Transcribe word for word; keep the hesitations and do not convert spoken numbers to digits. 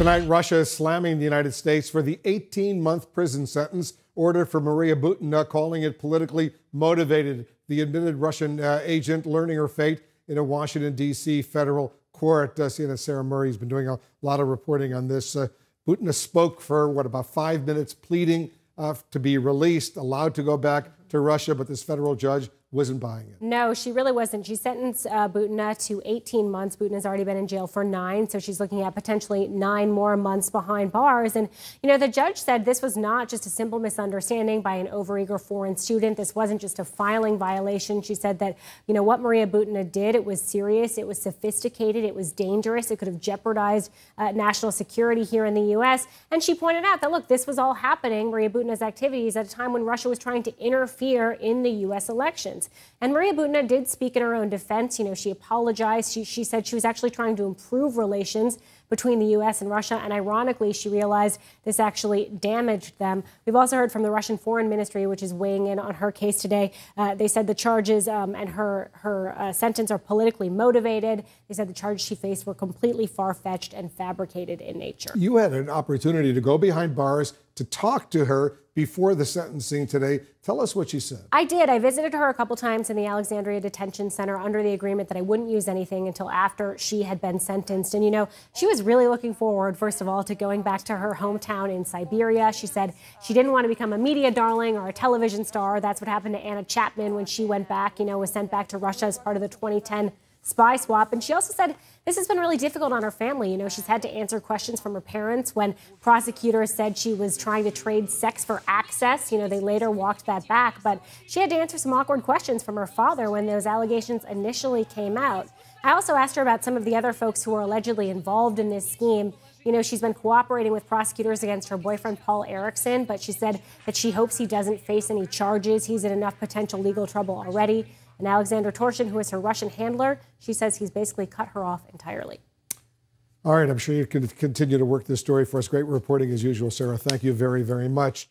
Tonight, Russia is slamming the United States for the eighteen-month prison sentence order for Maria Butina, calling it politically motivated. The admitted Russian uh, agent learning her fate in a Washington, D C federal court. Uh, C N N's Sarah Murray has been doing a lot of reporting on this. Uh, Butina spoke for, what, about five minutes pleading uh, to be released, allowed to go back to Russia, but this federal judge wasn't buying it. No, she really wasn't. She sentenced uh, Butina to eighteen months. Butina's already been in jail for nine, so she's looking at potentially nine more months behind bars. And, you know, the judge said this was not just a simple misunderstanding by an overeager foreign student. This wasn't just a filing violation. She said that, you know, what Maria Butina did, it was serious, it was sophisticated, it was dangerous, it could have jeopardized uh, national security here in the U S. And she pointed out that, look, this was all happening, Maria Butina's activities, at a time when Russia was trying to interfere in the U S elections. And Maria Butina did speak in her own defense. You know, she apologized. She, she said she was actually trying to improve relations between the U S and Russia. And ironically, she realized this actually damaged them. We've also heard from the Russian Foreign Ministry, which is weighing in on her case today. Uh, they said the charges um, and her, her uh, sentence are politically motivated. They said the charges she faced were completely far-fetched and fabricated in nature. You had an opportunity to go behind bars to talk to her before the sentencing today. Tell us what she said. I did. I visited her a couple times in the Alexandria Detention Center under the agreement that I wouldn't use anything until after she had been sentenced. And, you know, she was really looking forward, first of all, to going back to her hometown in Siberia. She said she didn't want to become a media darling or a television star. That's what happened to Anna Chapman when she went back, you know, was sent back to Russia as part of the twenty ten spy swap. And she also said this has been really difficult on her family. You know, she's had to answer questions from her parents when prosecutors said she was trying to trade sex for access. You know, they later walked that back, but she had to answer some awkward questions from her father when those allegations initially came out. I also asked her about some of the other folks who were allegedly involved in this scheme. You know, she's been cooperating with prosecutors against her boyfriend, Paul Erickson, but she said that she hopes he doesn't face any charges. He's in enough potential legal trouble already. And Alexander Torshin, who is her Russian handler, she says he's basically cut her off entirely. All right, I'm sure you can continue to work this story for us. Great reporting as usual, Sarah. Thank you very, very much.